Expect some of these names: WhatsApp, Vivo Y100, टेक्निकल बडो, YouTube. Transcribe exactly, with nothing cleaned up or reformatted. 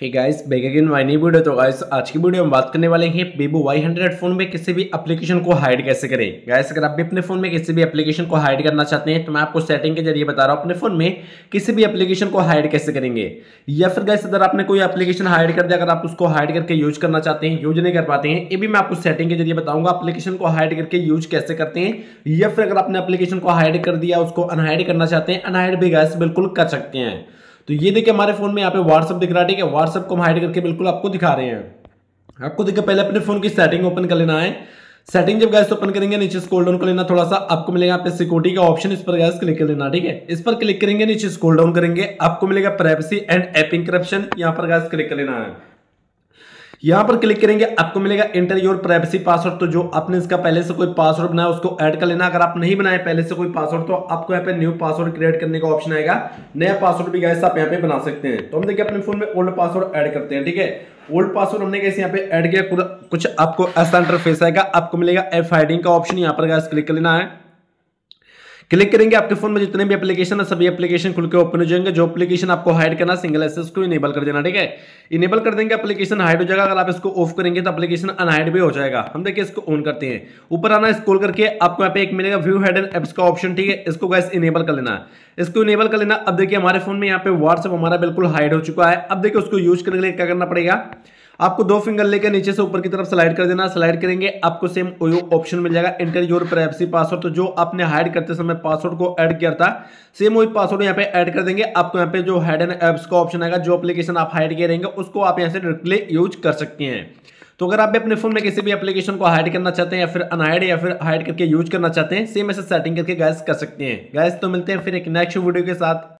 Hey guys back again my new video. तो guys आज की वीडियो में बात करने वाले हैं Vivo Y हंड्रेड फोन में किसी भी एप्लीकेशन को हाइड कैसे करें। गाइस अगर आप भी अपने फोन में किसी भी एप्लीकेशन को हाइड करना चाहते हैं तो मैं आपको सेटिंग के जरिए बता रहा हूँ अपने फोन में किसी भी एप्लीकेशन को हाइड कैसे करेंगे। या फिर गाइस अगर आपने कोई एप्लीकेशन हाइड कर दिया, अगर आप उसको हाइड करके यूज करना चाहते हैं, यूज नहीं कर पाते हैं, ये भी मैं आपको सेटिंग के जरिए बताऊंगा एप्लीकेशन को हाइड करके यूज कैसे करते हैं। या फिर अगर आपने एप्लीकेशन को हाइड कर दिया, उसको अनहाइड करना चाहते हैं, अनहाइड भी गाइस बिल्कुल कर सकते हैं। तो ये देखिए हमारे फोन में यहाँ पे WhatsApp दिख रहा है, ठीक है। WhatsApp को हम हाइड करके बिल्कुल आपको दिखा रहे हैं। आपको देखिए पहले अपने फोन की सेटिंग ओपन कर लेना है। सेटिंग जब गैस ओपन करेंगे, नीचे स्क्रॉल डाउन कर लेना थोड़ा सा, आपको मिलेगा यहाँ पे सिक्योरिटी का ऑप्शन, इस पर गैस क्लिक कर लेना, ठीक है। इस पर क्लिक करेंगे, नीचे स्क्रॉल डाउन करेंगे, आपको मिलेगा प्राइवेसी एंड ऐप एन्क्रिप्शन, यहाँ पर गैस क्लिक कर लेना है। यहाँ पर क्लिक करेंगे, आपको मिलेगा एंटर योर प्राइवेसी पासवर्ड। तो जो आपने इसका पहले से कोई पासवर्ड बनाया उसको ऐड कर लेना। अगर आप नहीं बनाए पहले से कोई पासवर्ड तो आपको यहाँ पे न्यू पासवर्ड क्रिएट करने का ऑप्शन आएगा, नया पासवर्ड भी गाइस आप यहाँ पे बना सकते हैं। तो हम देखिए अपने फोन में ओल्ड पासवर्ड ऐड करते हैं, ठीक है। ओल्ड पासवर्ड हमने कैसे यहाँ पे ऐड किया, कुछ आपको ऐसा इंटरफेस आएगा, आपको मिलेगा एफ हाइडिंग का ऑप्शन, यहाँ पर गाइस क्लिक कर लेना है। क्लिक करेंगे, आपके फोन में जितने भी एप्लीकेशन है सभी एप्लीकेशन खुल के ओपन हो जाएंगे। जो एप्लीकेशन आपको हाइड करना सिंगल एक्सेस को इनेबल कर देना, ठीक है। इनेबल कर देंगे एप्लीकेशन हाइड हो जाएगा। अगर आप इसको ऑफ करेंगे तो एप्लीकेशन अनहाइड भी हो जाएगा। हम देखिए इसको ऑन करते हैं, ऊपर आना, स्क्रॉल करके आपको यहाँ पे एक मिलेगा व्यू हाइडन एप्स का ऑप्शन, ठीक है। इसको गाइस इनेबल कर लेना, इसको इनेबल कर लेना। अब देखिए हमारे फोन में यहाँ पे व्हाट्सएप हमारा बिल्कुल हाइड हो चुका है। अब देखिए उसको यूज करने के लिए क्या करना पड़ेगा, आपको दो फिंगर लेकर नीचे से ऊपर की तरफ स्लाइड कर देना। स्लाइड करेंगे, आपको सेम ओयो ऑप्शन मिल जाएगा, एंटर योर प्राइवेसी पासवर्ड। तो जो आपने हाइड करते समय पासवर्ड को ऐड किया था सेम वही पासवर्ड यहाँ पे ऐड कर देंगे। आपको यहाँ पे जो हिडन एप्स का ऑप्शन आएगा, जो एप्लीकेशन आप हाइड किए रहेंगे उसको आप यहाँ से डायरेक्टली यूज कर सकते हैं। तो अगर आप भी अपने फोन में किसी भी एप्लीकेशन को हाइड करना चाहते हैं या फिर अनहाइड या फिर हाइड करके यूज करना चाहते हैं, सेम ऐसे सेटिंग करके गाइस कर सकते हैं। गाइस तो मिलते हैं फिर एक नेक्स्ट वीडियो के साथ।